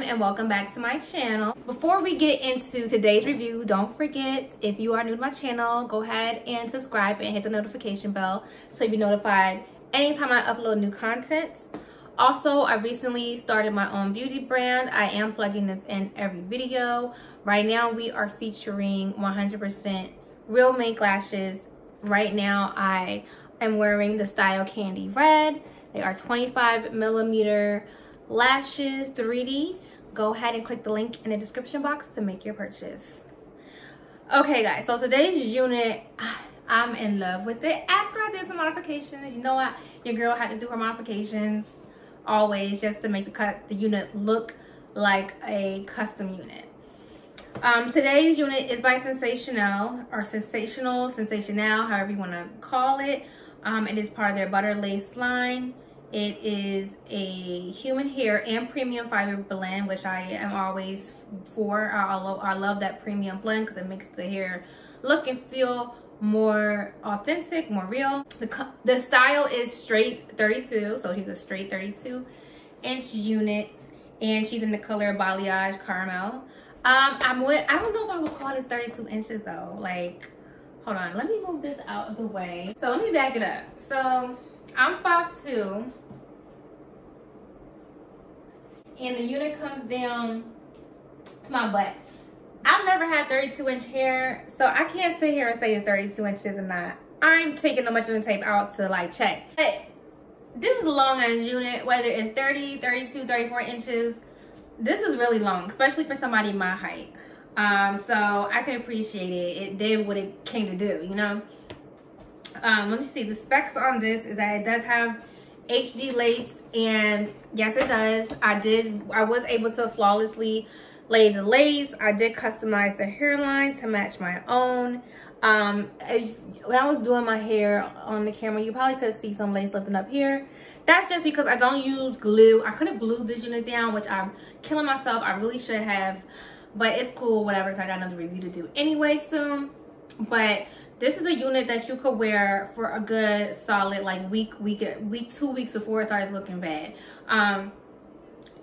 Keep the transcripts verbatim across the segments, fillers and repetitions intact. And welcome back to my channel. Before we get into today's review, don't forget, if you are new to my channel, go ahead and subscribe and hit the notification bell so you'll be notified anytime I upload new content. Also, I recently started my own beauty brand. I am plugging this in every video. Right now we are featuring one hundred percent real mink lashes. Right now I am wearing the Style Candy Red. They are twenty-five millimeter lashes, three D. Go ahead and click the link in the description box to make your purchase. Okay guys, so today's unit, I'm in love with it. After I did some modifications, you know what, your girl had to do her modifications always just to make the cut the unit look like a custom unit. Um today's unit is by Sensationnel, or Sensationnel, Sensationnel, however you want to call it. Um it is part of their Butta Lace line. It is a human hair and premium fiber blend, which I am always for. I love, I love that premium blend because it makes the hair look and feel more authentic, more real. The, the style is straight thirty-two, so she's a straight thirty-two inch unit, and she's in the color Balayage Caramel. Um, I'm with, I don't know if I would call this thirty-two inches though. Like, hold on, let me move this out of the way. So let me back it up. So I'm five two, and the unit comes down to my butt. I've never had thirty-two inch hair, so I can't sit here and say it's thirty-two inches or not. I'm taking the measuring tape out to like check. But this is a long ass unit, whether it's thirty, thirty-two, thirty-four inches. This is really long, especially for somebody my height. Um, so I can appreciate it. It did what it came to do, you know? Um, let me see, the specs on this is that it does have H D lace, and yes it does. I did, I was able to flawlessly lay the lace. I did customize the hairline to match my own. Um, if, when I was doing my hair on the camera, you probably could see some lace lifting up here. That's just because I don't use glue. I could have glued this unit down, which I'm killing myself. I really should have, but it's cool, whatever, because I got another review to do anyway soon. But this is a unit that you could wear for a good solid like week, week, week, two weeks before it starts looking bad. Um,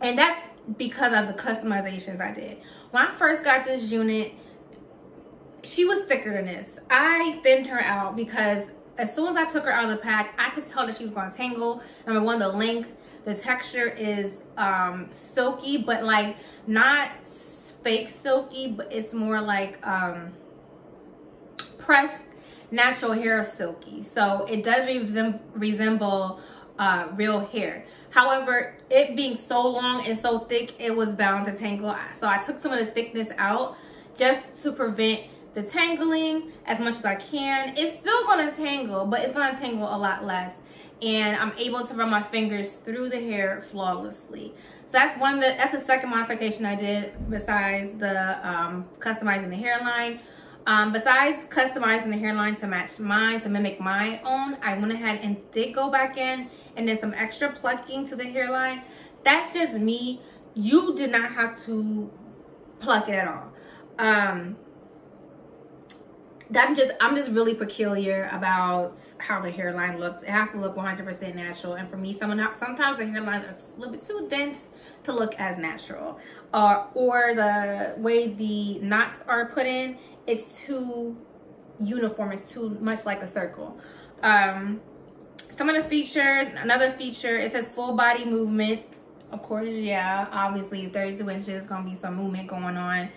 and that's because of the customizations I did. When I first got this unit, she was thicker than this. I thinned her out because as soon as I took her out of the pack, I could tell that she was going to tangle. Number one, the length, the texture is um, silky, but like not fake silky, but it's more like... Um, pressed natural hair silky, so it does resemb resemble uh real hair. However, it being so long and so thick, it was bound to tangle, so I took some of the thickness out just to prevent the tangling as much as I can. It's still going to tangle, but it's going to tangle a lot less, and I'm able to run my fingers through the hair flawlessly. So that's one of the, that's the second modification I did besides the um customizing the hairline. Um, besides customizing the hairline to match mine, to mimic my own, I went ahead and did go back in and did some extra plucking to the hairline. That's just me. You did not have to pluck it at all. Um, I'm just, I'm just really peculiar about how the hairline looks. It has to look one hundred percent natural. And for me, sometimes the hairlines are a little bit too dense to look as natural. Uh, or the way the knots are put in, it's too uniform. It's too much like a circle. Um, some of the features, another feature, it says full body movement. Of course, yeah, obviously thirty-two inches, gonna be some movement going on.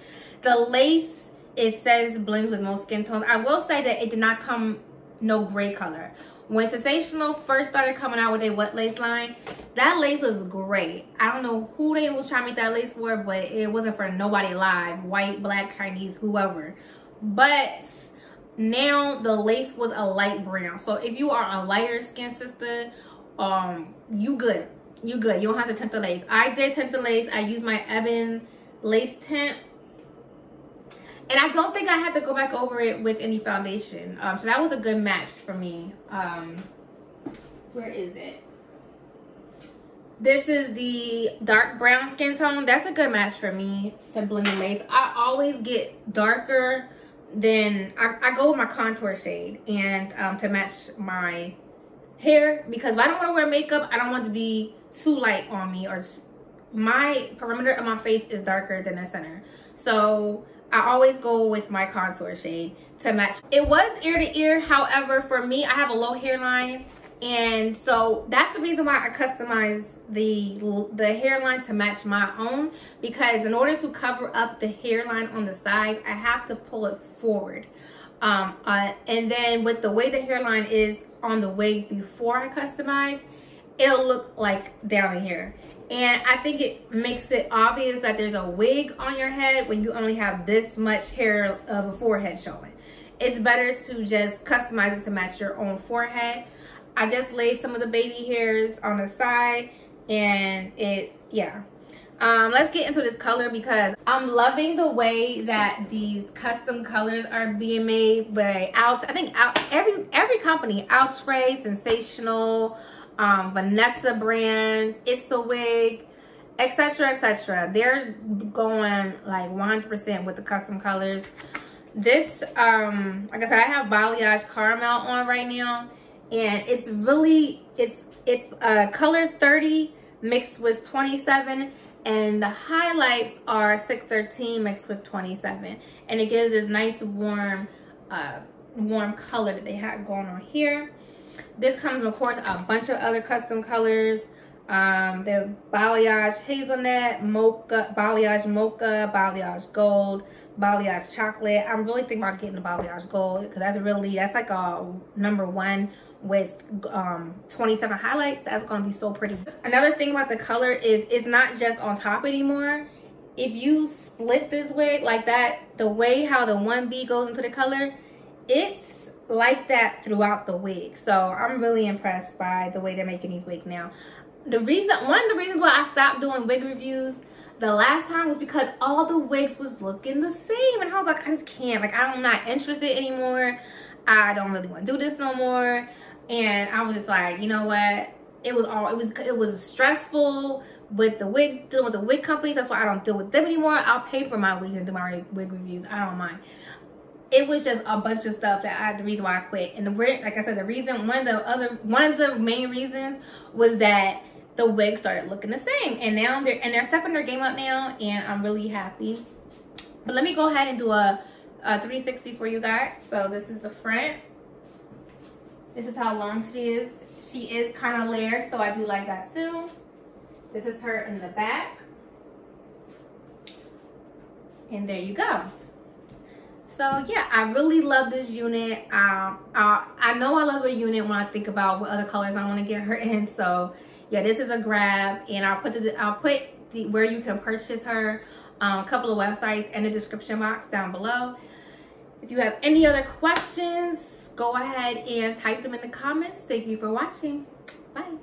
The lace, it says blends with most skin tones. I will say that it did not come no gray color. When Sensationnel first started coming out with a wet lace line, that lace was gray. I don't know who they was trying to make that lace for, but it wasn't for nobody live. White, black, Chinese, whoever. But now the lace was a light brown. So if you are a lighter skin sister, um, you good. You good. You don't have to tint the lace. I did tint the lace. I used my Ebon lace tint. And I don't think I had to go back over it with any foundation. Um, so that was a good match for me. Um, where is it? This is the dark brown skin tone. That's a good match for me to blend the lace. I always get darker than... I, I go with my contour shade and um, to match my hair. Because if I don't want to wear makeup, I don't want to be too light on me. Or my perimeter of my face is darker than the center. So... I always go with my contour shade to match. It was ear to ear, however, for me, I have a low hairline, and so that's the reason why I customized the the hairline to match my own, because in order to cover up the hairline on the sides, I have to pull it forward. Um, uh, and then with the way the hairline is on the wig before I customize, it'll look like down here. And I think it makes it obvious that there's a wig on your head when you only have this much hair of a forehead showing. It's better to just customize it to match your own forehead. I just laid some of the baby hairs on the side, and it, yeah. Um, let's get into this color, because I'm loving the way that these custom colors are being made by Outray. I think out, every every company, Outray, Sensationnel, um Vanessa Brands, It's a Wig, etc, etc. They're going like one hundred percent with the custom colors. This um like I said, I have Balayage Caramel on right now, and it's really it's it's a uh, color thirty mixed with twenty-seven, and the highlights are six thirteen mixed with twenty-seven, and it gives this nice warm uh warm color that they have going on here. This comes, of course, a bunch of other custom colors. Um, the Balayage Hazelnut, Mocha, Balayage Mocha, Balayage Gold, Balayage Chocolate. I'm really thinking about getting the Balayage Gold because that's really, that's like a number one with um, twenty-seven highlights. That's going to be so pretty. Another thing about the color is it's not just on top anymore. If you split this wig like that, the way how the one B goes into the color, it's like that throughout the wig. So I'm really impressed by the way they're making these wigs now. The reason, one of the reasons why I stopped doing wig reviews the last time was because all the wigs was looking the same, and I was like, I just can't, like, I'm not interested anymore. I don't really want to do this no more. And I was just like, you know what, it was all, it was it was stressful with the wig, dealing with the wig companies. That's why I don't deal with them anymore. I'll pay for my wigs and do my wig reviews. I don't mind. It was just a bunch of stuff that I, the reason why I quit. And the, like I said, the reason, one of the other, one of the main reasons was that the wig started looking the same. And now they're, and they're stepping their game up now, and I'm really happy. But let me go ahead and do a, a three sixty for you guys. So this is the front. This is how long she is. She is kind of layered, so I do like that too. This is her in the back. And there you go. So yeah, I really love this unit. Um, I, I know I love a unit when I think about what other colors I want to get her in. So yeah, this is a grab, and I'll put the, I'll put the, where you can purchase her, um, a couple of websites and the description box down below. If you have any other questions, go ahead and type them in the comments. Thank you for watching. Bye.